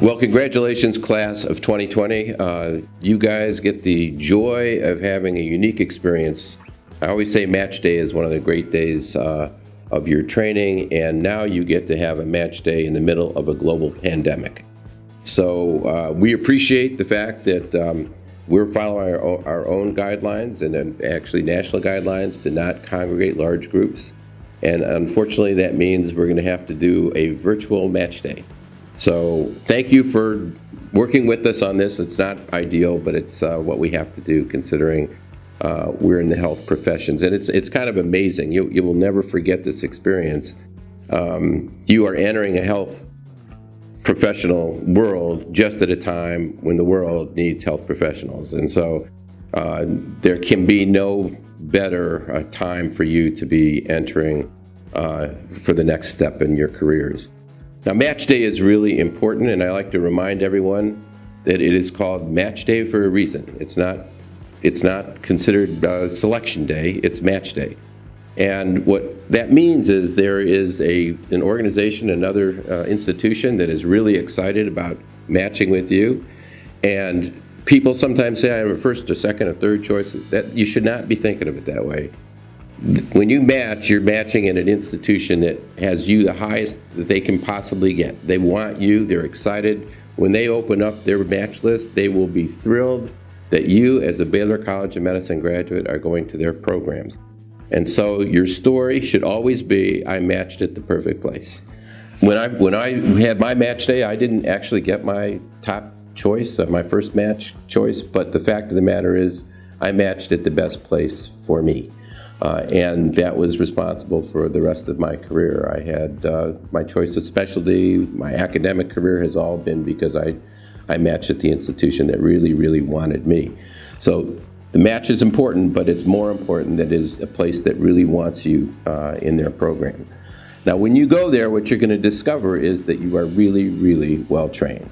Well, congratulations, class of 2020. You guys get the joy of having a unique experience. I always say match day is one of the great days of your training, and now you get to have a match day in the middle of a global pandemic. So we appreciate the fact that we're following our own guidelines, and actually national guidelines, to not congregate large groups. And unfortunately, that means we're going to have to do a virtual match day. So thank you for working with us on this. It's not ideal, but it's what we have to do, considering we're in the health professions. And it's kind of amazing. You will never forget this experience. You are entering a health professional world just at a time when the world needs health professionals. And so there can be no better time for you to be entering for the next step in your careers. Now, match day is really important, and I like to remind everyone that it is called match day for a reason. It's not considered selection day, it's match day. And what that means is there is an organization, another institution that is really excited about matching with you. And people sometimes say, I have a first, a second, a third choice. That you should not be thinking of it that way. When you match, you're matching at an institution that has you the highest that they can possibly get. They want you, they're excited. When they open up their match list, they will be thrilled that you, as a Baylor College of Medicine graduate, are going to their programs. And so your story should always be, I matched at the perfect place. When I had my match day, I didn't actually get my top choice, my first match choice, but the fact of the matter is I matched at the best place for me. And that was responsible for the rest of my career. I had my choice of specialty, my academic career has all been because I matched at the institution that really, really wanted me. So the match is important, but it's more important that it is a place that really wants you in their program. Now, when you go there, what you're going to discover is that you are really, really well trained.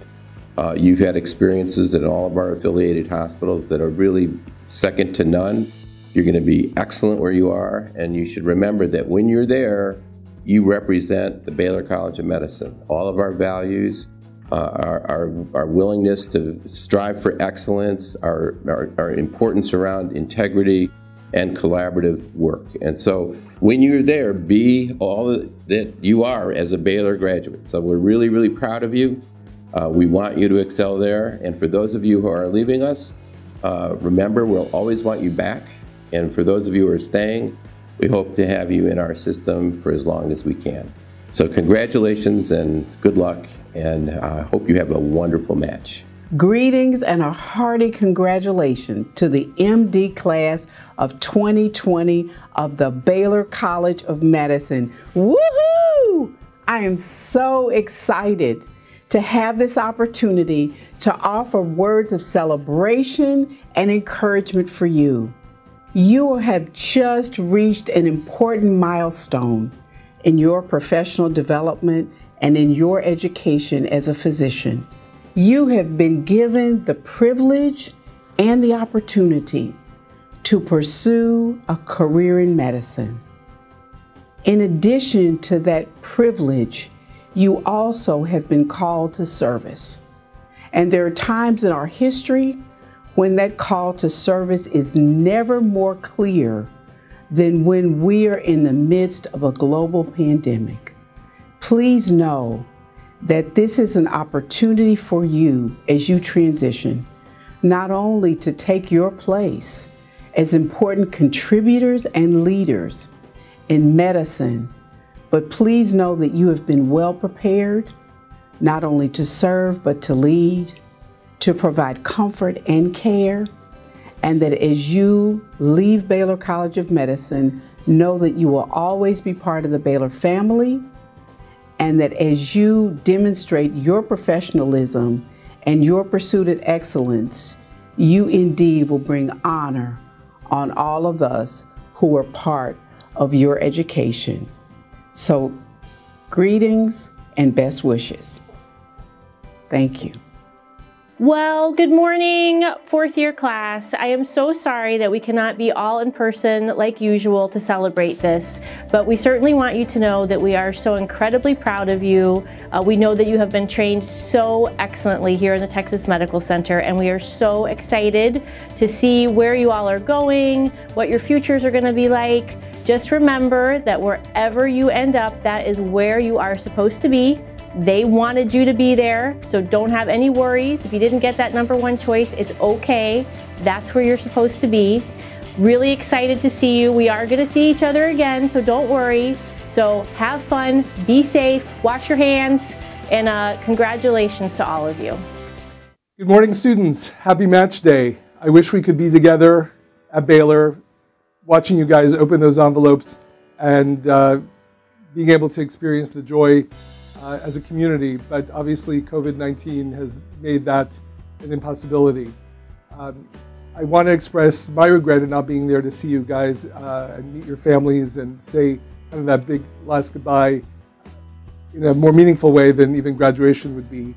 You've had experiences at all of our affiliated hospitals that are really second to none. You're going to be excellent where you are, and you should remember that when you're there, you represent the Baylor College of Medicine. All of our values, our willingness to strive for excellence, our importance around integrity and collaborative work. And so when you're there, be all that you are as a Baylor graduate. So we're really, really proud of you. We want you to excel there. And for those of you who are leaving us, remember, we'll always want you back. And for those of you who are staying, we hope to have you in our system for as long as we can. So congratulations and good luck, and I hope you have a wonderful match. Greetings and a hearty congratulations to the MD class of 2020 of the Baylor College of Medicine. Woohoo! I am so excited to have this opportunity to offer words of celebration and encouragement for you. You have just reached an important milestone in your professional development and in your education as a physician. You have been given the privilege and the opportunity to pursue a career in medicine. In addition to that privilege, you also have been called to service. And there are times in our history when that call to service is never more clear than when we are in the midst of a global pandemic. Please know that this is an opportunity for you as you transition, not only to take your place as important contributors and leaders in medicine, but please know that you have been well prepared, not only to serve, but to lead, to provide comfort and care, and that as you leave Baylor College of Medicine, know that you will always be part of the Baylor family, and that as you demonstrate your professionalism and your pursuit of excellence, you indeed will bring honor on all of us who are part of your education. So, greetings and best wishes. Thank you. Well, good morning, fourth year class. I am so sorry that we cannot be all in person like usual to celebrate this, but we certainly want you to know that we are so incredibly proud of you. We know that you have been trained so excellently here in the Texas Medical Center, and we are so excited to see where you all are going, what your futures are going to be like. Just remember that wherever you end up, that is where you are supposed to be. They wanted you to be there, so don't have any worries. If you didn't get that #1 choice, it's okay. That's where you're supposed to be. Really excited to see you. We are gonna see each other again, so don't worry. So have fun, be safe, wash your hands, and congratulations to all of you. Good morning, students. Happy match day. I wish we could be together at Baylor, watching you guys open those envelopes and being able to experience the joy as a community, but obviously COVID-19 has made that an impossibility. I want to express my regret at not being there to see you guys and meet your families and say kind of that big last goodbye in a more meaningful way than even graduation would be.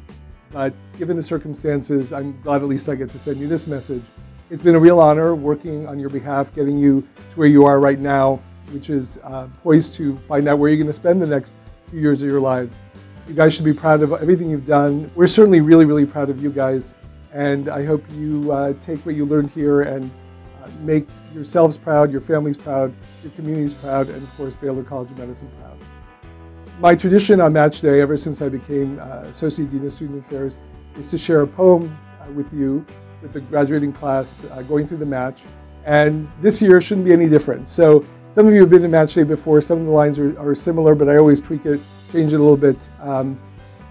But given the circumstances, I'm glad at least I get to send you this message. It's been a real honor working on your behalf, getting you to where you are right now, which is poised to find out where you're going to spend the next few years of your lives. You guys should be proud of everything you've done. We're certainly really, really proud of you guys, and I hope you take what you learned here and make yourselves proud, your families proud, your communities proud, and of course, Baylor College of Medicine proud. My tradition on match day, ever since I became Associate Dean of Student Affairs, is to share a poem with you, with the graduating class, going through the match, and this year shouldn't be any different. So some of you have been to match day before, some of the lines are similar, but I always tweak it, change it a little bit.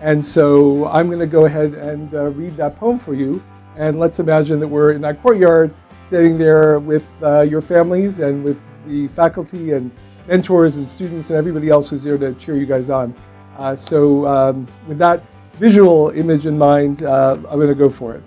And so I'm going to go ahead and read that poem for you. And let's imagine that we're in that courtyard, sitting there with your families and with the faculty and mentors and students and everybody else who's there to cheer you guys on. With that visual image in mind, I'm going to go for it.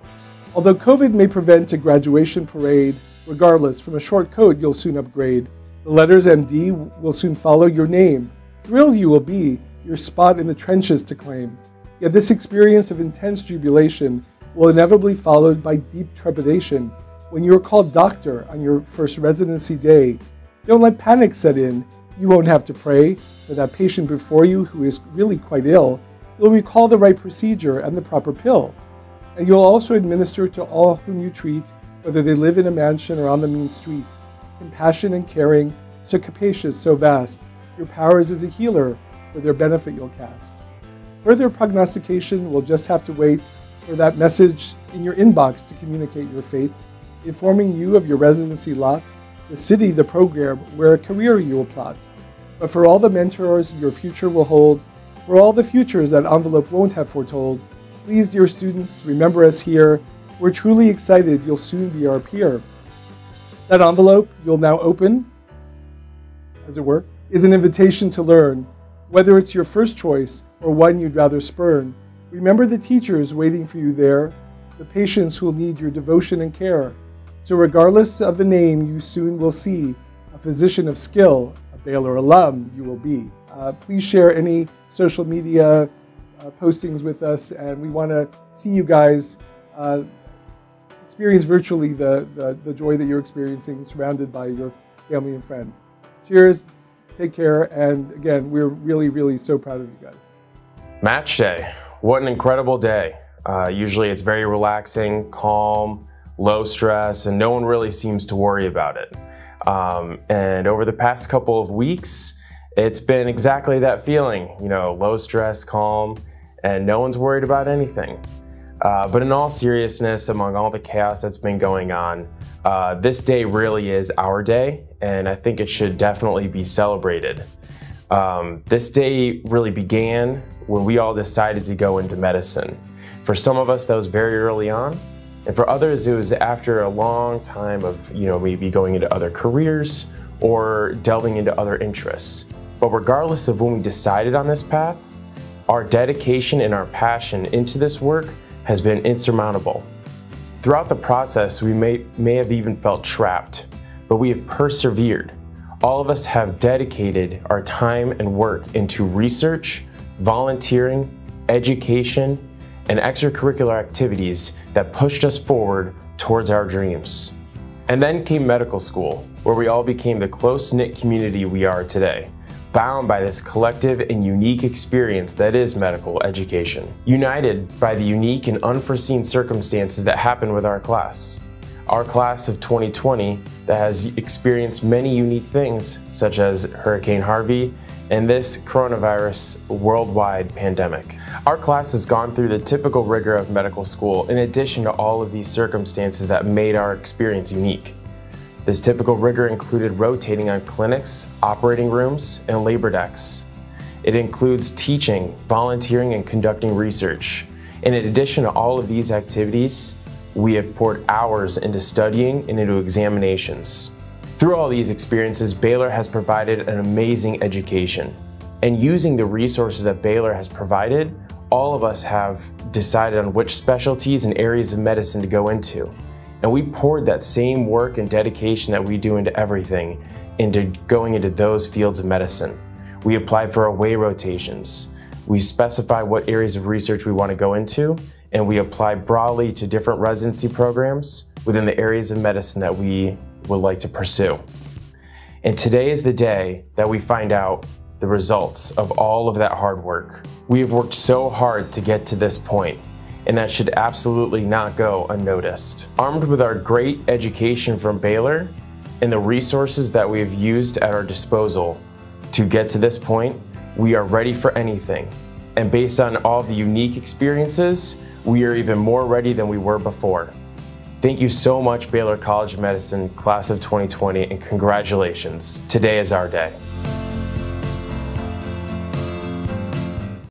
Although COVID may prevent a graduation parade, regardless, from a short code you'll soon upgrade. The letters MD will soon follow your name. Thrilled you will be, your spot in the trenches to claim. Yet this experience of intense jubilation will inevitably followed by deep trepidation when you are called doctor on your first residency day. Don't let panic set in. You won't have to pray for that patient before you who is really quite ill. You'll recall the right procedure and the proper pill. And you'll also administer to all whom you treat, whether they live in a mansion or on the mean street. Compassion and caring, so capacious, so vast, your powers as a healer, for their benefit you'll cast. Further prognostication will just have to wait for that message in your inbox to communicate your fate, informing you of your residency lot, the city, the program, where a career you will plot. But for all the mentors your future will hold, for all the futures that envelope won't have foretold, please, dear students, remember us here. We're truly excited you'll soon be our peer. That envelope you'll now open, as it were, is an invitation to learn, whether it's your first choice or one you'd rather spurn. Remember the teachers waiting for you there, the patients who'll need your devotion and care. So regardless of the name you soon will see, a physician of skill, a Baylor alum you will be. Please share any social media postings with us, and we want to see you guys experience virtually the joy that you're experiencing surrounded by your family and friends. Cheers, take care, and again, we're really, really so proud of you guys. Match day, what an incredible day. Usually it's very relaxing, calm, low stress, and no one really seems to worry about it. And over the past couple of weeks, it's been exactly that feeling, you know, low stress, calm, and no one's worried about anything. But in all seriousness, among all the chaos that's been going on, this day really is our day, and I think it should definitely be celebrated. This day really began when we all decided to go into medicine. For some of us, that was very early on, and for others, it was after a long time of, you know, maybe going into other careers or delving into other interests. But regardless of when we decided on this path, our dedication and our passion into this work has been insurmountable. Throughout the process, we may have even felt trapped, but we have persevered. All of us have dedicated our time and work into research, volunteering, education, and extracurricular activities that pushed us forward towards our dreams. And then came medical school, where we all became the close-knit community we are today, bound by this collective and unique experience that is medical education, united by the unique and unforeseen circumstances that happen with our class of 2020 that has experienced many unique things, such as Hurricane Harvey and this coronavirus worldwide pandemic. Our class has gone through the typical rigor of medical school in addition to all of these circumstances that made our experience unique. This typical rigor included rotating on clinics, operating rooms, and labor decks. It includes teaching, volunteering, and conducting research. And in addition to all of these activities, we have poured hours into studying and into examinations. Through all these experiences, Baylor has provided an amazing education. And using the resources that Baylor has provided, all of us have decided on which specialties and areas of medicine to go into. And we poured that same work and dedication that we do into everything into going into those fields of medicine. We applied for away rotations. We specify what areas of research we want to go into, and we apply broadly to different residency programs within the areas of medicine that we would like to pursue. And today is the day that we find out the results of all of that hard work. We have worked so hard to get to this point, and that should absolutely not go unnoticed. Armed with our great education from Baylor and the resources that we've used at our disposal to get to this point, we are ready for anything. And based on all the unique experiences, we are even more ready than we were before. Thank you so much, Baylor College of Medicine, Class of 2020, and congratulations. Today is our day.